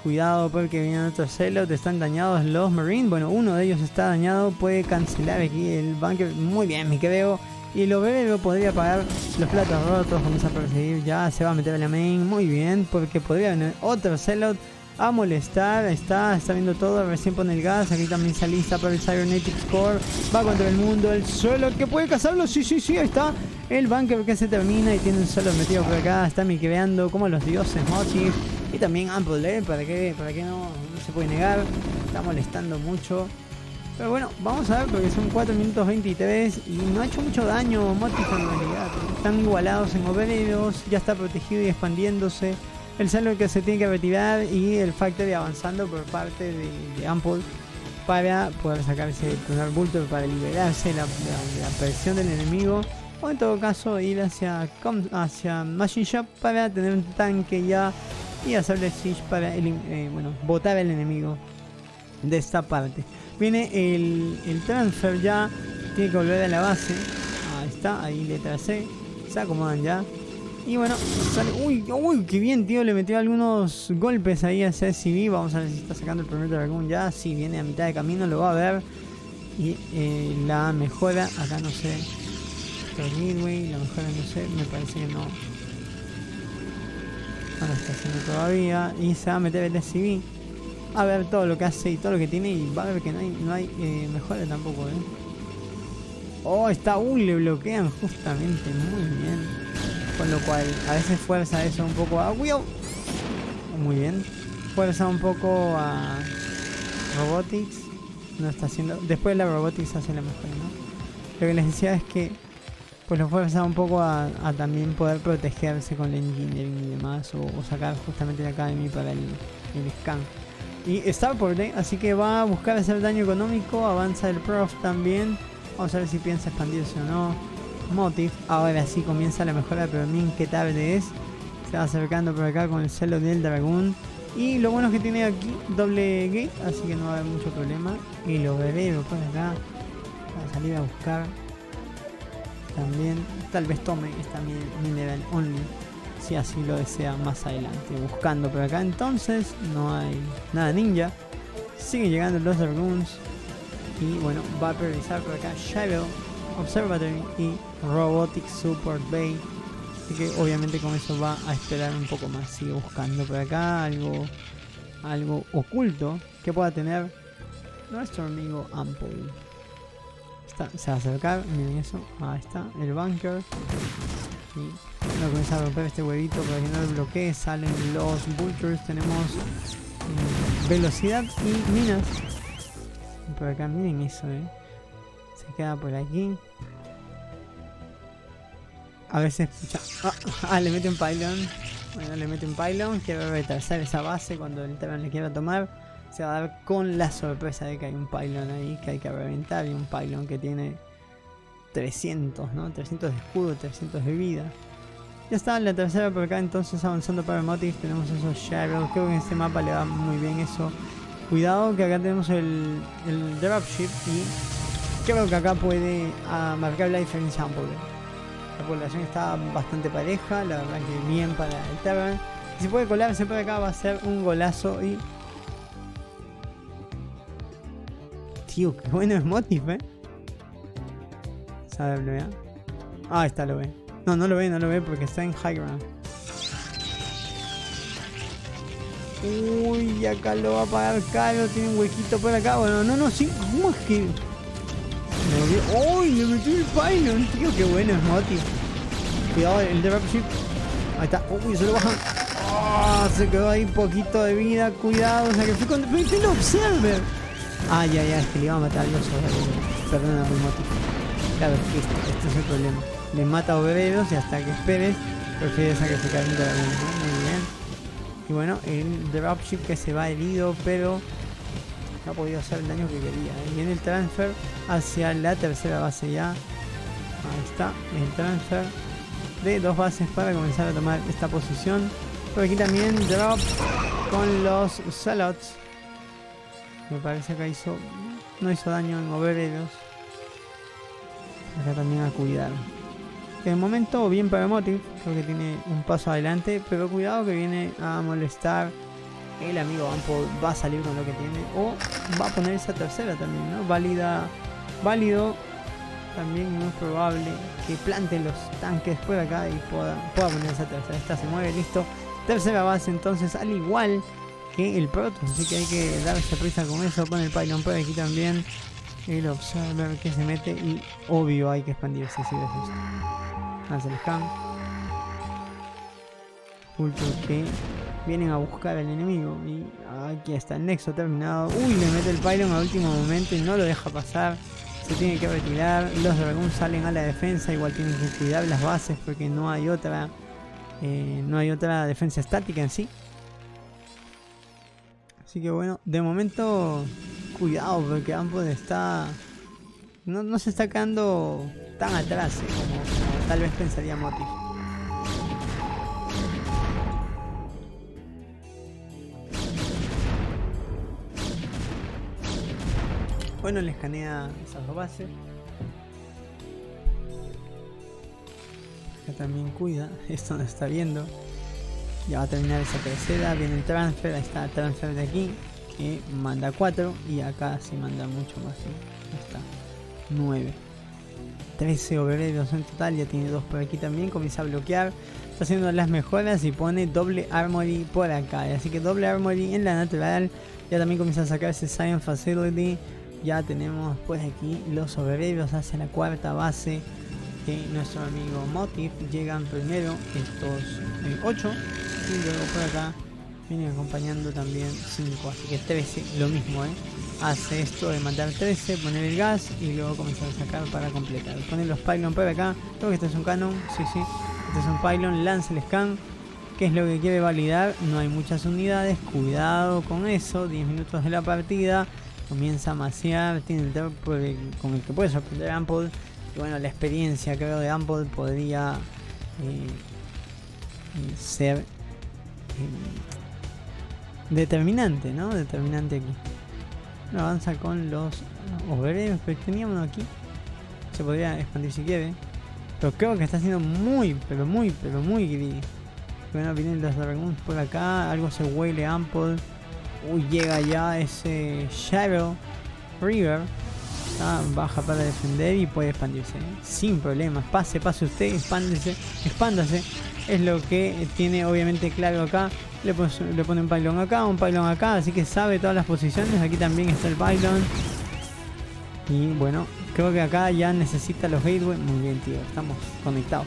Cuidado porque vienen otros Celot. Están dañados los Marines. Bueno, uno de ellos está dañado. Puede cancelar aquí el bunker. Muy bien, me creo. Y el obrero podría pagar los platos rotos. Comienza a perseguir ya. Se va a meter a la main. Muy bien, porque podría venir otro Celot a molestar. Está viendo todo, recién pone el gas, aquí también se alista para el Cybernetic Core, va contra el mundo, el suelo que puede cazarlo, sí, ahí está, el bunker que se termina y tiene un suelo metido por acá, está miqueando como los dioses Motif, y también Ampol, para que no se puede negar, está molestando mucho, pero bueno, vamos a ver porque son 4 minutos 23 y no ha hecho mucho daño Motif en realidad, están igualados en obreros, ya está protegido y expandiéndose, el Celor que se tiene que retirar y el Factory avanzando por parte de Ampol para poder sacarse el primer bulto, para liberarse la presión del enemigo, o en todo caso ir hacia Machine Shop para tener un tanque ya y hacerle siege para botar al enemigo de esta parte. Viene el transfer ya, tiene que volver a la base, ahí está, ahí letra C, se acomodan ya. Y bueno, sale. Uy, qué bien, tío. Le metió algunos golpes ahí a CCB. Vamos a ver si está sacando el primer dragón ya. Sí, viene a mitad de camino, lo va a ver. Y la mejora, acá no sé. Midway, la mejora no sé, me parece que no. No lo está haciendo todavía. Y se va a meter el SCB. A ver todo lo que hace y todo lo que tiene. Y va a ver que no hay mejora tampoco, ¿eh? Oh, está. Uy, le bloquean justamente. Muy bien. Con lo cual, a veces fuerza eso un poco a Will. Muy bien. Fuerza un poco a Robotics. No está haciendo. Después la Robotics hace la mejor, ¿no? Lo que les decía es que pues lo fuerza un poco a también poder protegerse con el Engineering y demás. O sacar justamente la Academy para el scan. Y está por ahí, así que va a buscar hacer daño económico. Avanza el Prof también. Vamos a ver si piensa expandirse o no. Motif, ahora sí comienza la mejora, pero miren qué tarde es. Se va acercando por acá con el celo del dragón. Y lo bueno es que tiene aquí doble gate, así que no va a haber mucho problema. Y lo veremos por acá. Va a salir a buscar. También, tal vez tome esta mineral only, si así lo desea más adelante. Buscando por acá, entonces no hay nada ninja. Siguen llegando los dragoons. Y bueno, va a priorizar por acá Shadow, Observatory y Robotic Support Bay, así que obviamente con eso va a esperar un poco más. Sigue buscando por acá algo oculto que pueda tener nuestro amigo Ampol. Se va a acercar, miren eso, ahí está, el bunker. Y bueno, comienza a romper este huevito para que no lo bloquee. Salen los vultures, tenemos velocidad y minas. Y por acá miren eso, queda por aquí. A veces le mete un pylon. Bueno, le mete un pylon. Quiero retrasar esa base. Cuando el Terran le quiera tomar, se va a dar con la sorpresa de que hay un pylon ahí que hay que reventar. Y un pylon que tiene 300, ¿no? 300 de escudo, 300 de vida. Ya está la tercera por acá. Entonces avanzando para el Motif. Tenemos esos Shadows. Creo que en este mapa le va muy bien eso. Cuidado que acá tenemos el dropship y creo que acá puede marcar la diferencia Ampol. La población está bastante pareja, la verdad que bien para el Terran. Si puede colarse por acá va a ser un golazo y... Tío, qué bueno es Motif, ¿eh? ¿Sabe lo ve? Ah, ahí está, lo ve. No, no lo ve porque está en high ground. Uy, acá lo va a pagar caro, tiene un huequito por acá. Bueno, sí. ¿Cómo es que...? ¡Uy! Le metió el pylon, tío, qué bueno es Motif. Cuidado, el dropship. Ahí está. Uy, se lo bajan. Oh, se quedó ahí poquito de vida. Cuidado, sacrifico. Pero tiene observer. Ah, ya, es que le iba a matar a los obreros. Perdona por Motif. Claro, es que este es el problema. les mata obreros y hasta que esperes prefiere sacrificar un dragón, ¿no? Muy bien. Y bueno, el dropship que se va herido, pero no ha podido hacer el daño que quería. Y en el transfer hacia la tercera base ya. Ahí está, el transfer de dos bases para comenzar a tomar esta posición. Por aquí también drop con los salots. Me parece que hizo, no hizo daño en obreros. Acá también a cuidar. De momento bien para Motif, creo que tiene un paso adelante, pero cuidado que viene a molestar. El amigo Ampol va a salir con lo que tiene o va a poner esa tercera también, ¿no? Válido. También muy probable que planten los tanques por acá y pueda poner esa tercera. Esta se mueve, listo. Tercera base entonces, al igual que el Proto. Así que hay que darse prisa con eso, con el Pylon por aquí también. El Observer que se mete y obvio hay que expandirse si ves esto. Hace el Scam. Pulpo que vienen a buscar al enemigo y aquí está el nexo terminado. Uy, le mete el Pylon a último momento y no lo deja pasar. Se tiene que retirar, los dragón salen a la defensa, igual tienen que cuidar las bases porque no hay otra defensa estática en sí. Así que bueno, de momento cuidado porque Ampol está no se está quedando tan atrás como tal vez pensaría Motif. Bueno, le escanea esas dos bases. Acá también cuida, esto no está viendo. Ya va a terminar esa tercera, viene el transfer, ahí está el transfer de aquí, que manda 4 y acá sí manda mucho más, ¿sí? Ahí está, 9. 13 obreros en total, ya tiene 2 por aquí también, comienza a bloquear, está haciendo las mejoras y pone doble armory por acá, así que doble armory en la natural, ya también comienza a sacar ese Science Facility. Ya tenemos pues aquí los obreros hacia la cuarta base que nuestro amigo Motif. Llegan primero estos 8 y luego por acá vienen acompañando también 5, así que 13, lo mismo, hace esto de matar 13, poner el gas y luego comenzar a sacar para completar. Poner los pylon por acá, creo que este es un canon, sí, este es un pylon, lanza el scan, que es lo que quiere validar, no hay muchas unidades, cuidado con eso, 10 minutos de la partida. Comienza a maciar, tiene el drop con el que puede sorprender a Ampol. Y bueno, la experiencia creo de Ampol podría ser determinante, ¿no? Determinante aquí. Bueno, avanza con los obreros, pero tenía uno aquí. Se podría expandir si quiere. Pero creo que está siendo muy gris. Bueno, vienen los dragones por acá, algo se huele a Ampol. Uy, llega ya ese Shadow River. Baja para defender y puede expandirse, sin problemas. Pase usted, expándase. Es lo que tiene obviamente claro acá. Le pone un pylon acá, así que sabe todas las posiciones. Aquí también está el pylon. Y bueno, creo que acá ya necesita los gateways. Muy bien, tío, estamos conectados.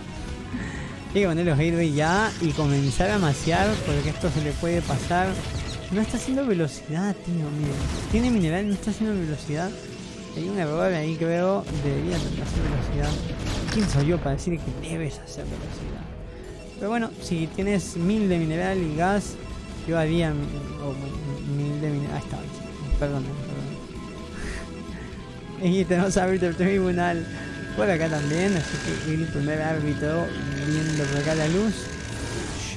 Tiene que poner los gateways ya y comenzar a maciar porque esto se le puede pasar. No está haciendo velocidad, tío, mira. Tiene mineral, no está haciendo velocidad. Hay un error ahí, creo. Debería hacer velocidad. ¿Quién soy yo para decir que debes hacer velocidad? Pero bueno, si tienes 1000 de mineral y gas, yo haría 1000 de mineral. Ahí está, perdón. Y tenemos árbitro del tribunal por acá también. Así que el primer árbitro viendo por acá la luz.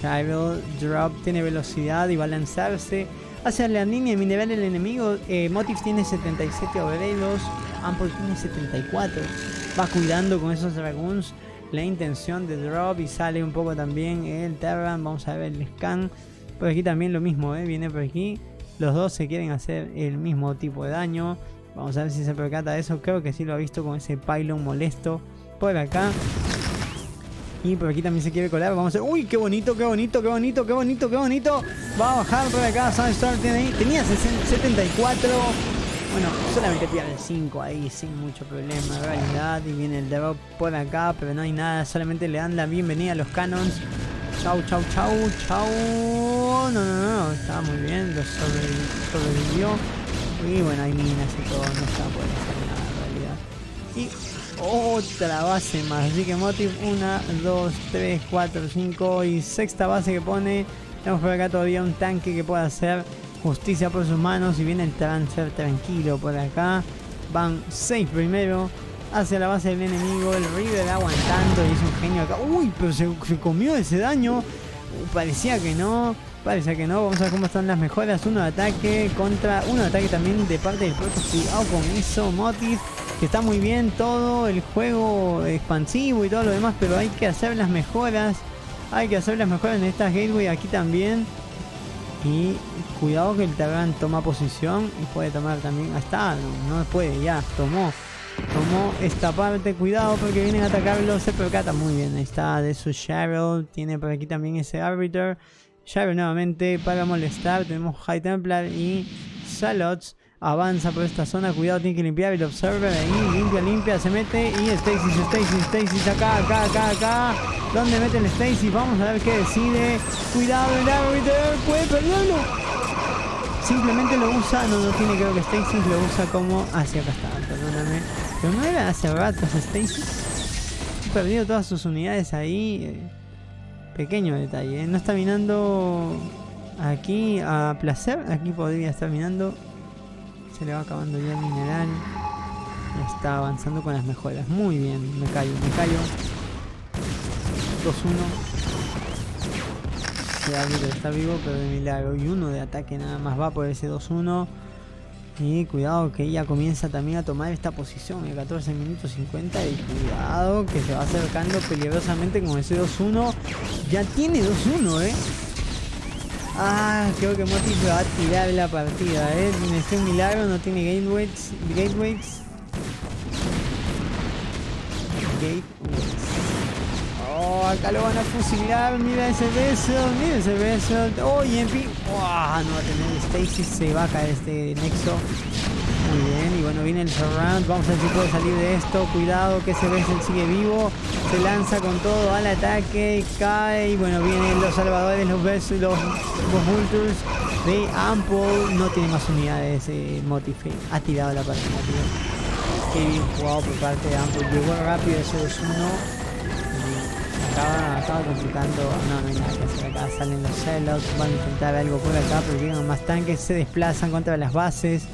Shadow Drop tiene velocidad y va a lanzarse hacia la línea de mineral del enemigo. Motif tiene 77 obreros, Ampol tiene 74. Va cuidando con esos dragoons la intención de Drop y sale un poco también el Terran. Vamos a ver el scan. Por aquí también lo mismo, viene por aquí. Los dos se quieren hacer el mismo tipo de daño. Vamos a ver si se percata de eso. Creo que sí lo ha visto con ese pylon molesto por acá. Y por aquí también se quiere colar, vamos a ver. ¡Uy, qué bonito, qué bonito! Va a bajar por acá, Sunstar tiene ahí. Tenía 74. Bueno, solamente pierde el 5 ahí, sin mucho problema, en realidad. Y viene el drop por acá, pero no hay nada. Solamente le dan la bienvenida a los canons. Chau. No. Está muy bien, lo sobrevivió. Y bueno, hay minas y todo, no está por hacer nada en realidad. Y otra base más. Así que Motif, 1, 2, 3, 4, 5 y sexta base que pone. Tenemos por acá todavía un tanque que pueda hacer justicia por sus manos. Y viene el Trancer tranquilo por acá. Van 6 primero. Hacia la base del enemigo. El River aguantando. Y es un genio acá. Uy, pero se comió ese daño. Parecía que no. Parece que no. Vamos a ver cómo están las mejoras. Uno de ataque contra... Uno de ataque también de parte del Proto. Cuidado con eso, Motif. Que está muy bien todo el juego expansivo y todo lo demás. Pero hay que hacer las mejoras. Hay que hacer las mejoras en estas gateway aquí también. Y cuidado que el Targan toma posición. Y puede tomar también. Ahí está. No puede. Ya. Tomó. Tomó esta parte. Cuidado porque vienen a atacarlo. Se percata. Muy bien. Ahí está. De su Cheryl. Tiene por aquí también ese Arbiter. Cheryl nuevamente para molestar. Tenemos High Templar y Salots. Avanza por esta zona. Cuidado. Tiene que limpiar el Observer. Ahí. Limpia, limpia. Se mete. Y Stasis. Acá. ¿Dónde mete el Stacy? Vamos a ver qué decide. Cuidado, el Arbiter puede perderlo. Simplemente lo usa. No tiene, creo que Stacy lo usa como hacia acá estaba. Perdóname. Pero no era hacia ratos Stacy. Ha perdido todas sus unidades ahí. Pequeño detalle. No está minando aquí a placer. Aquí podría estar minando. Se le va acabando ya el mineral. Está avanzando con las mejoras. Muy bien. Me callo. 2-1. Se abre, pero está vivo, pero de milagro. Y uno de ataque nada más va por ese 2-1. Y cuidado que ella comienza también a tomar esta posición. El 14 minutos 50. Y cuidado que se va acercando peligrosamente con ese 2-1. Ya tiene 2-1, Ah, creo que Motif se va a tirar la partida, Tiene ese milagro, no tiene gateways. Oh, acá lo van a fusilar, mira ese beso, Oh, y en fin, no va a tener Stacy, se va a caer este nexo. Muy bien, y bueno, viene el surround, vamos a ver si puede salir de esto. Cuidado que ese beso sigue vivo, se lanza con todo al ataque, y cae, y bueno, vienen los salvadores, los besos, los vultures de Ampol. No tiene más unidades, Motif, ha tirado la partida, Qué bien jugado por parte de Ampol, llegó rápido ese 2-1. Acaba complicando. No hay nada que hacer acá. Salen los celos. Van a intentar algo por acá. Pero llegan más tanques. Se desplazan contra las bases.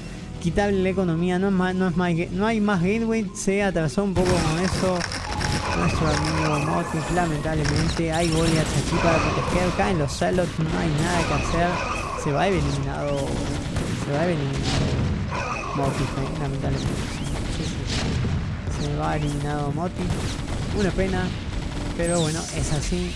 Quitable la economía. No hay más gateway. Se atrasó un poco con eso. Nuestro amigo Motif. Lamentablemente hay Goliaths aquí para proteger. Caen los celos. No hay nada que hacer. Se va eliminado Motif. Lamentablemente. Se va eliminado Motif. Una pena. Pero bueno, es así.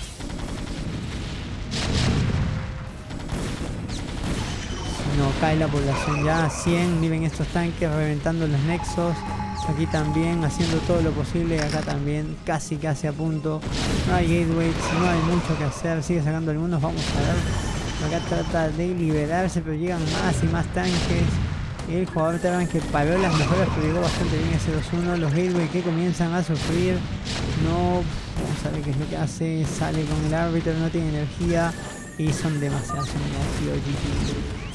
No cae la población ya. 100, miren estos tanques reventando los nexos. Aquí también, haciendo todo lo posible. Acá también, casi a punto. No hay gateways, no hay mucho que hacer. Sigue sacando algunos, vamos a ver. Acá trata de liberarse, pero llegan más y más tanques. El jugador Terran que paró las mejoras, pero llegó bastante bien ese 2-1. Los gateways que comienzan a sufrir. No... Vamos a ver qué es lo que hace. Sale con el árbitro, no tiene energía. Y son demasiadas unidades.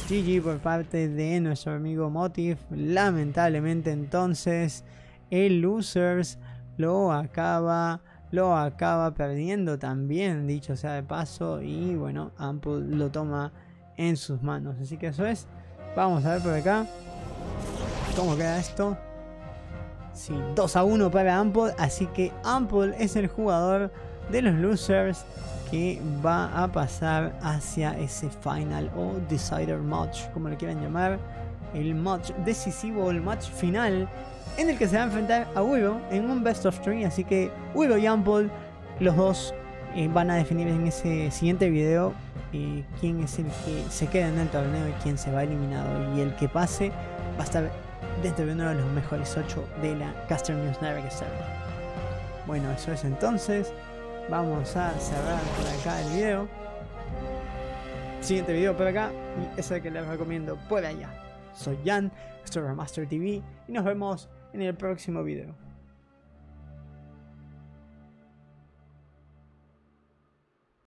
GG por parte de nuestro amigo Motif. Lamentablemente entonces el Losers lo acaba perdiendo también, dicho sea de paso. Y bueno, Ampul lo toma en sus manos. Así que eso es. Vamos a ver por acá cómo queda esto. Sí, 2-1 para Ampol, así que Ampol es el jugador de los Losers que va a pasar hacia ese Final o Decider Match, como le quieran llamar, el match decisivo o el match final en el que se va a enfrentar a Ulo en un Best of 3, así que Ulo y Ampol, los dos van a definir en ese siguiente video quién es el que se queda en el torneo y quién se va eliminado, y el que pase va a estar dentro de uno de los mejores 8 de la Caster News Network Server. Bueno, eso es entonces. Vamos a cerrar por acá el video. Siguiente video por acá. Y es el que les recomiendo por allá. Soy Jan, esto es Remastr TV. Y nos vemos en el próximo video.